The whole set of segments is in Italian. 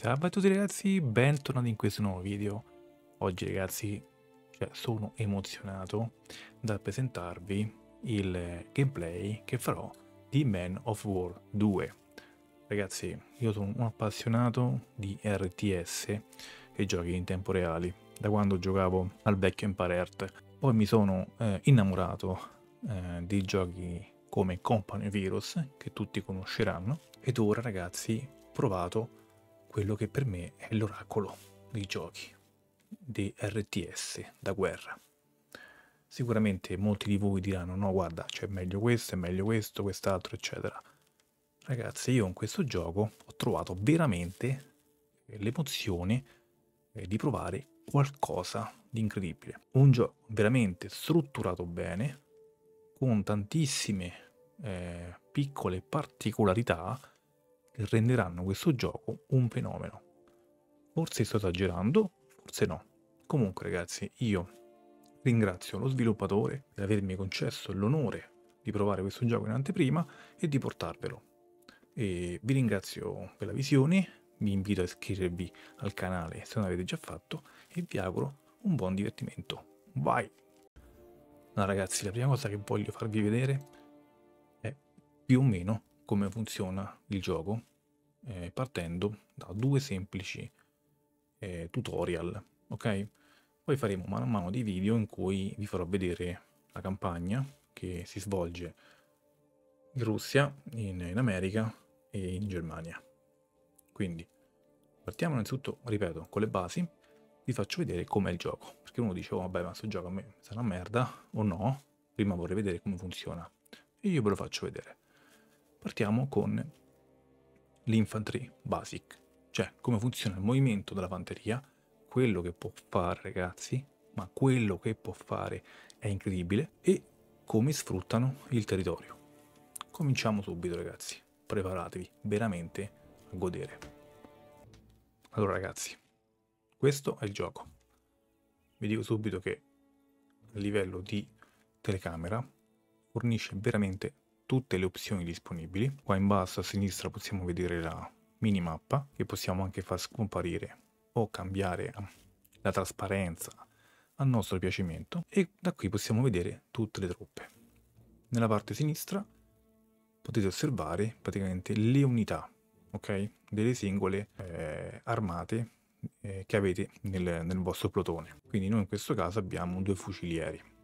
Salve a tutti ragazzi, bentornati in questo nuovo video. Oggi ragazzi sono emozionato dal presentarvi il gameplay che farò di Men of War 2. Ragazzi, io sono un appassionato di RTS e giochi in tempo reali da quando giocavo al vecchio Empire Earth. Poi mi sono innamorato di giochi come Company Virus, che tutti conosceranno, ed ora ragazzi ho provato quello che per me è l'oracolo dei giochi, dei RTS da guerra. Sicuramente molti di voi diranno no guarda, cioè è meglio questo, quest'altro eccetera. Ragazzi, io in questo gioco ho trovato veramente l'emozione di provare qualcosa di incredibile. Un gioco veramente strutturato bene, con tantissime piccole particolarità che renderanno questo gioco un fenomeno. Forse sto esagerando, forse no. Comunque ragazzi, io ringrazio lo sviluppatore per avermi concesso l'onore di provare questo gioco in anteprima e di portarvelo. E vi ringrazio per la visione, vi invito a iscrivervi al canale se non l'avete già fatto e vi auguro un buon divertimento. Vai! No, ragazzi, la prima cosa che voglio farvi vedere è più o meno come funziona il gioco, partendo da due semplici tutorial, ok? Poi faremo mano a mano dei video in cui vi farò vedere la campagna che si svolge in Russia, in America e in Germania. Quindi partiamo innanzitutto, ripeto, con le basi. Vi faccio vedere com'è il gioco, perché uno dice oh, vabbè, ma sto gioco a me sarà una merda o no, prima vorrei vedere come funziona e io ve lo faccio vedere. Partiamo con l'infanteria basic, cioè come funziona il movimento della fanteria, quello che può fare ragazzi, ma quello che può fare è incredibile, e come sfruttano il territorio. Cominciamo subito ragazzi, preparatevi veramente a godere. Allora ragazzi, questo è il gioco. Vi dico subito che a livello di telecamera fornisce veramente tutte le opzioni disponibili. Qua in basso a sinistra possiamo vedere la minimappa, che possiamo anche far scomparire o cambiare la trasparenza al nostro piacimento, e da qui possiamo vedere tutte le truppe. Nella parte sinistra potete osservare praticamente le unità, ok, delle singole armate che avete nel vostro plotone. Quindi noi in questo caso abbiamo due fucilieri.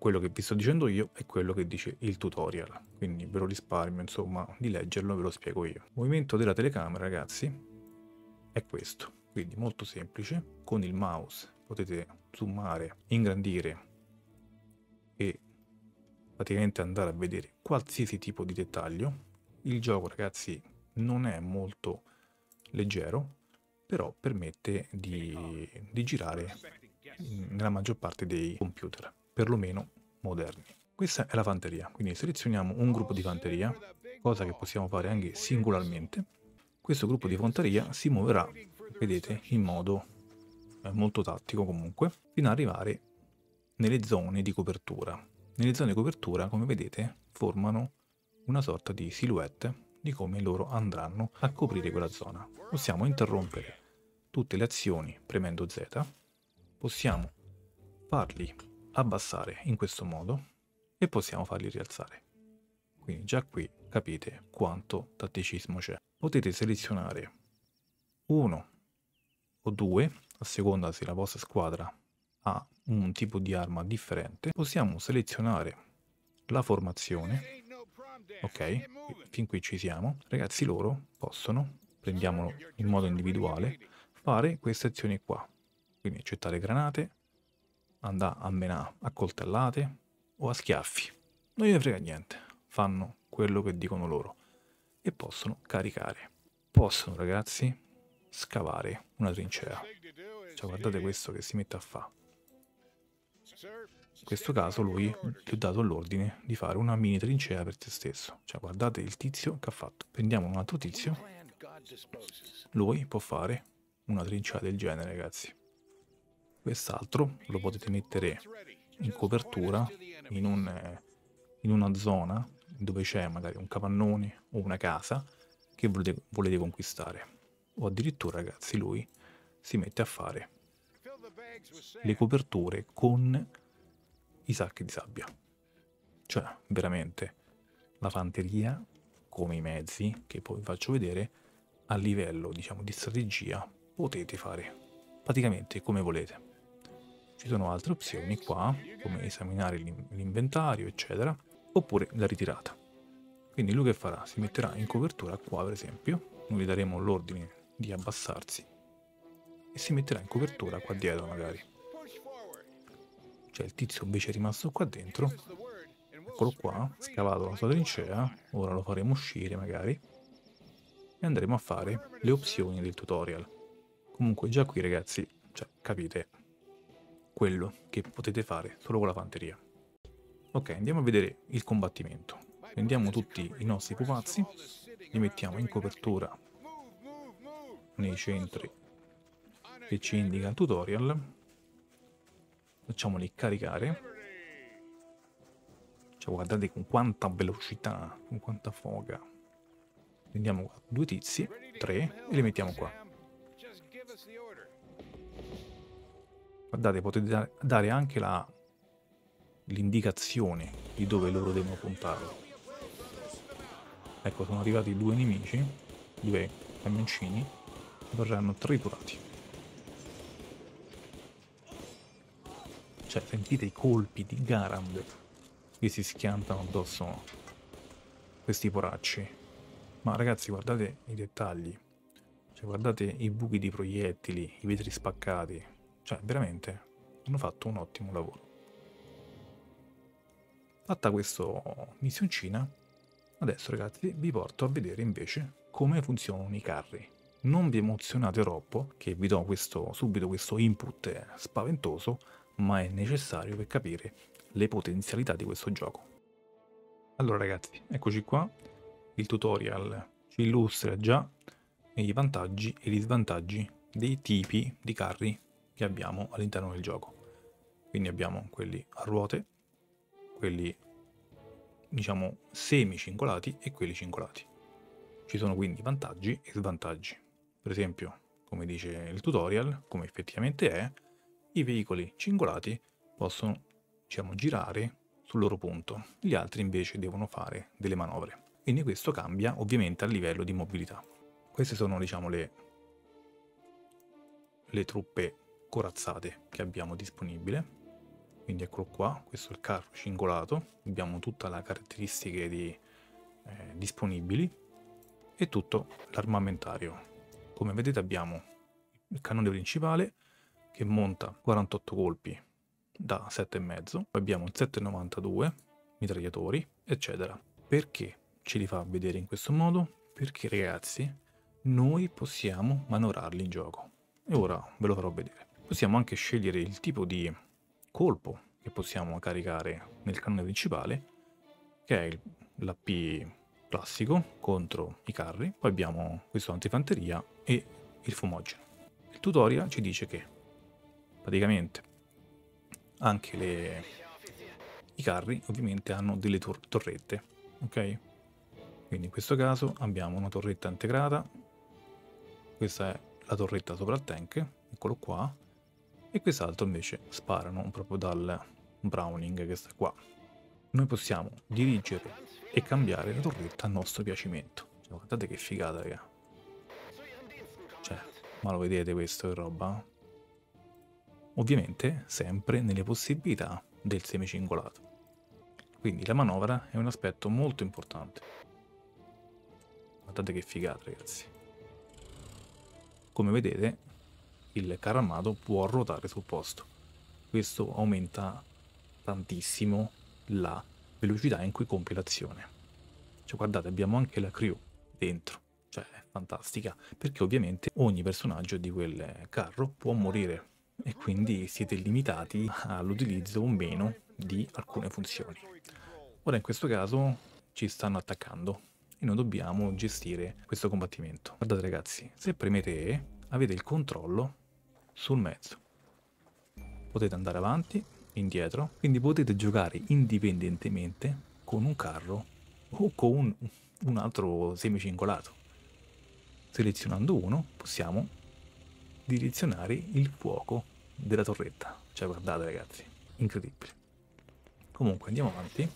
Quello che vi sto dicendo io è quello che dice il tutorial, quindi ve lo risparmio insomma di leggerlo, ve lo spiego io. Il movimento della telecamera ragazzi è questo, quindi molto semplice. Con il mouse potete zoomare, ingrandire e praticamente andare a vedere qualsiasi tipo di dettaglio. Il gioco ragazzi non è molto leggero, però permette di girare nella maggior parte dei computer, perlomeno moderni. Questa è la fanteria, quindi selezioniamo un gruppo di fanteria, cosa che possiamo fare anche singolarmente. Questo gruppo di fanteria si muoverà, vedete, in modo molto tattico comunque, fino ad arrivare nelle zone di copertura. Nelle zone di copertura, come vedete, formano una sorta di silhouette di come loro andranno a coprire quella zona. Possiamo interrompere tutte le azioni premendo Z, possiamo farli abbassare in questo modo e possiamo farli rialzare. Quindi già qui capite quanto tatticismo c'è. Potete selezionare uno o due, a seconda se la vostra squadra ha un tipo di arma differente. Possiamo selezionare la formazione. Ok, fin qui ci siamo. Ragazzi, loro possono, prendiamolo in modo individuale, fare queste azioni qua. Quindi gettare granate, andare a menare a coltellate o a schiaffi. Non gliene frega niente, fanno quello che dicono loro. E possono caricare. Possono, ragazzi, scavare una trincea. Cioè, guardate questo che si mette a fare. In questo caso lui gli ho dato l'ordine di fare una mini trincea per se stesso. Cioè guardate il tizio che ha fatto. Prendiamo un altro tizio. Lui può fare una trincea del genere ragazzi. Quest'altro lo potete mettere in copertura in una zona dove c'è magari un capannone o una casa, che volete conquistare. O addirittura, ragazzi, lui si mette a fare le coperture con i sacchi di sabbia. Cioè, veramente, la fanteria, come i mezzi, che poi vi faccio vedere, a livello, diciamo, di strategia, potete fare praticamente come volete. Ci sono altre opzioni qua, come esaminare l'inventario, eccetera, oppure la ritirata. Quindi lui che farà? Si metterà in copertura qua, per esempio. Noi gli daremo l'ordine di abbassarsi e si metterà in copertura qua dietro, magari. Cioè il tizio invece è rimasto qua dentro, eccolo qua, scavato la sua trincea. Ora lo faremo uscire magari e andremo a fare le opzioni del tutorial. Comunque già qui, ragazzi, cioè, capite quello che potete fare solo con la fanteria. Ok, andiamo a vedere il combattimento. Prendiamo tutti i nostri pupazzi, li mettiamo in copertura nei centri che ci indica il tutorial, facciamoli caricare. Cioè, guardate con quanta velocità, con quanta foga. Prendiamo qua due tizi, tre, e li mettiamo qua. Guardate, potete dare anche l'indicazione di dove loro devono puntarlo. Ecco, sono arrivati due nemici, due camioncini, verranno triturati. Cioè, sentite i colpi di Garand che si schiantano addosso questi poracci. Ma ragazzi, guardate i dettagli, cioè, guardate i buchi di proiettili, i vetri spaccati. Cioè, veramente hanno fatto un ottimo lavoro. Fatta questa missioncina, adesso ragazzi vi porto a vedere invece come funzionano i carri. Non vi emozionate troppo, che vi do subito questo input spaventoso, ma è necessario per capire le potenzialità di questo gioco. Allora ragazzi, eccoci qua. Il tutorial ci illustra già i vantaggi e gli svantaggi dei tipi di carri che abbiamo all'interno del gioco. Quindi abbiamo quelli a ruote, quelli diciamo semi cincolati e quelli cincolati. Ci sono quindi vantaggi e svantaggi. Per esempio, come dice il tutorial, come effettivamente è, i veicoli cincolati possono, diciamo, girare sul loro punto, gli altri invece devono fare delle manovre. Quindi questo cambia ovviamente a livello di mobilità. Queste sono, diciamo, le truppe corazzate che abbiamo disponibile. Quindi eccolo qua, questo è il carro cingolato, abbiamo tutta la caratteristiche disponibili e tutto l'armamentario. Come vedete abbiamo il cannone principale che monta 48 colpi da 7,5, poi abbiamo il 7,92, mitragliatori, eccetera. Perché ce li fa vedere in questo modo? Perché ragazzi noi possiamo manovrarli in gioco e ora ve lo farò vedere. Possiamo anche scegliere il tipo di colpo che possiamo caricare nel cannone principale, che è l'AP classico contro i carri. Poi abbiamo questo antifanteria e il fumogeno. Il tutorial ci dice che praticamente anche i carri ovviamente hanno delle torrette, ok? Quindi in questo caso abbiamo una torretta integrata, questa è la torretta sopra il tank, eccolo qua, e quest'altro invece sparano proprio dal Browning che sta qua. Noi possiamo dirigere e cambiare la torretta a nostro piacimento. Cioè, guardate che figata, raga. Cioè, ma lo vedete questo che roba? Ovviamente sempre nelle possibilità del semicingolato. Quindi la manovra è un aspetto molto importante. Guardate che figata, ragazzi. Come vedete il carro armato può ruotare sul posto. Questo aumenta tantissimo la velocità in cui compie l'azione. Cioè, guardate, abbiamo anche la crew dentro. Cioè, è fantastica, perché ovviamente ogni personaggio di quel carro può morire e quindi siete limitati all'utilizzo o meno di alcune funzioni. Ora in questo caso ci stanno attaccando e noi dobbiamo gestire questo combattimento. Guardate ragazzi, se premete E avete il controllo sul mezzo, potete andare avanti, indietro, quindi potete giocare indipendentemente con un carro o con un altro semicingolato. selezionando uno possiamo direzionare il fuoco della torretta. Cioè, guardate ragazzi, incredibile. Comunque andiamo avanti,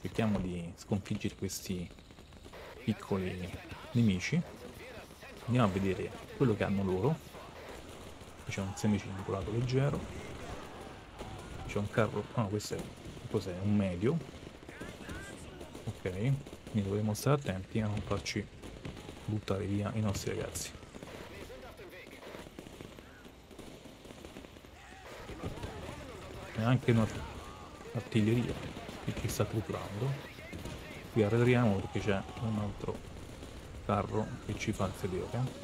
cerchiamo di sconfiggere questi piccoli nemici. Andiamo a vedere quello che hanno loro. Facciamo un semicircolato leggero. C'è un carro, no, questo è, cos'è? Un medio. Ok, quindi dovremo stare attenti a non farci buttare via i nostri ragazzi. E anche un'artiglieria che ci sta truplando. Qui arretriamo perché c'è un altro carro che ci fa sedere.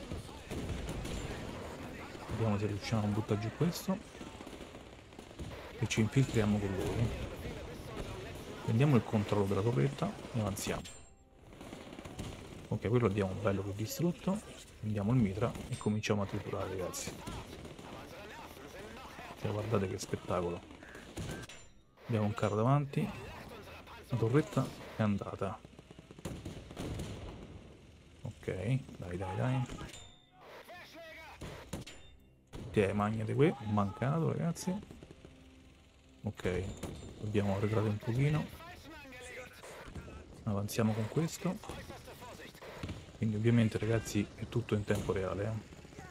Vediamo se riusciamo a buttare giù questo e ci infiltriamo con lui. Prendiamo il controllo della torretta e avanziamo. Ok, quello abbiamo un bello più distrutto. Prendiamo il mitra e cominciamo a triturare, ragazzi. Cioè, guardate che spettacolo. Abbiamo un carro davanti. La torretta è andata. Ok, dai, dai, dai. Ti magnate qui. Mancato, ragazzi. Ok, dobbiamo arretrare un pochino. Avanziamo con questo. Quindi ovviamente ragazzi è tutto in tempo reale, eh.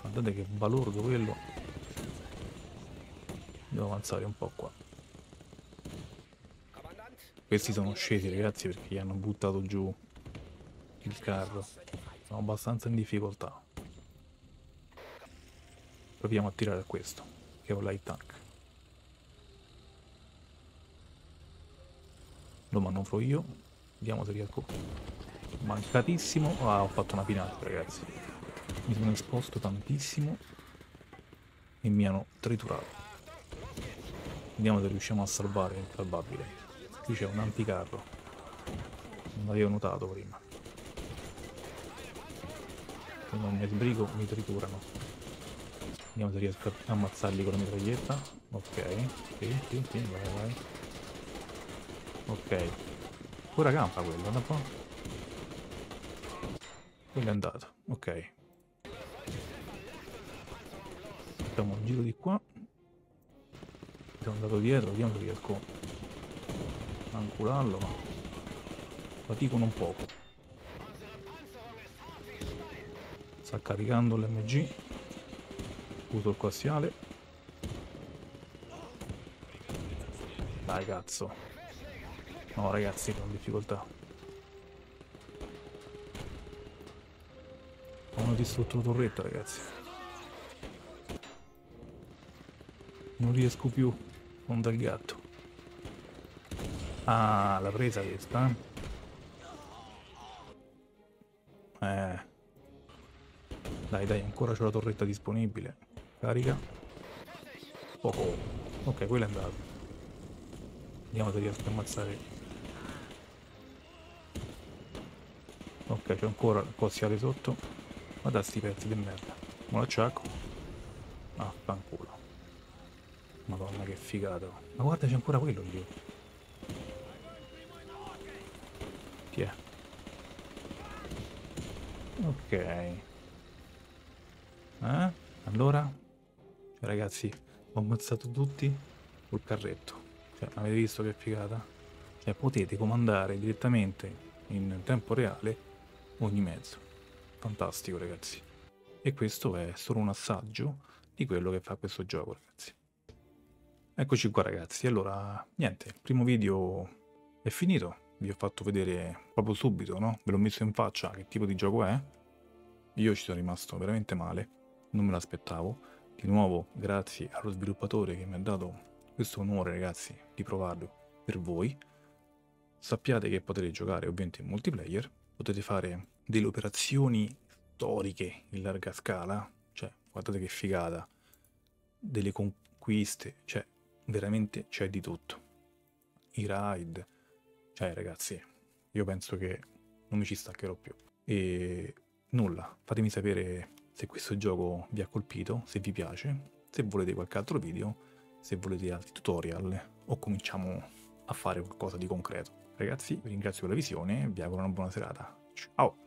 Guardate che balordo quello. Devo avanzare un po' qua. Questi sono scesi ragazzi perché gli hanno buttato giù il carro. Sono abbastanza in difficoltà. Proviamo a tirare a questo, che è un light tank. Lo manovrò io. Vediamo se riesco. Mancatissimo. Ah, ho fatto una pinata, ragazzi. Mi sono esposto tantissimo e mi hanno triturato. Vediamo se riusciamo a salvare il salvabile. Qui c'è un anticarro. Non l'avevo notato prima. Se non mi sbrigo mi triturano. Vediamo se riesco a ammazzarli con la mitraglietta. Ok. Sì, vai, vai. Ok. Ora campa quello, guarda un po'. Quello è andato, ok. Facciamo un giro di qua. Sono andato dietro, vediamo se riesco a ancularlo, ma fatico non poco. Sta caricando l'MG. Uso il coassiale. Dai cazzo. No ragazzi, con difficoltà. Hanno distrutto la torretta ragazzi. Non riesco più. Onda il gatto. Ah, l'ha presa questa. Dai dai, ancora c'ho la torretta disponibile. Carica. Oh. Ok, quello è andato. Vediamo se riesco a ammazzare. Ok, c'è ancora il coassiale sotto. Ma da sti pezzi di merda. Ma l'acciacco. Ah, fanculo. Madonna che figata. Ma guarda, c'è ancora quello lì. Chi è? Ok. Allora? Ragazzi, ho ammazzato tutti col carretto. Cioè, avete visto che figata? Cioè, potete comandare direttamente in tempo reale ogni mezzo. Fantastico ragazzi. E questo è solo un assaggio di quello che fa questo gioco ragazzi. Eccoci qua ragazzi. Allora niente, il primo video è finito. Vi ho fatto vedere proprio subito, no? Ve l'ho messo in faccia che tipo di gioco è. Io ci sono rimasto veramente male. Non me l'aspettavo. Di nuovo grazie allo sviluppatore che mi ha dato questo onore ragazzi di provarlo per voi. Sappiate che potete giocare ovviamente in multiplayer. Potete fare delle operazioni storiche in larga scala, cioè guardate che figata, delle conquiste, cioè veramente c'è di tutto, i raid, cioè ragazzi io penso che non mi ci staccherò più. E nulla, fatemi sapere se questo gioco vi ha colpito, se vi piace, se volete qualche altro video, se volete altri tutorial o cominciamo a fare qualcosa di concreto. Ragazzi, vi ringrazio per la visione e vi auguro una buona serata. Ciao!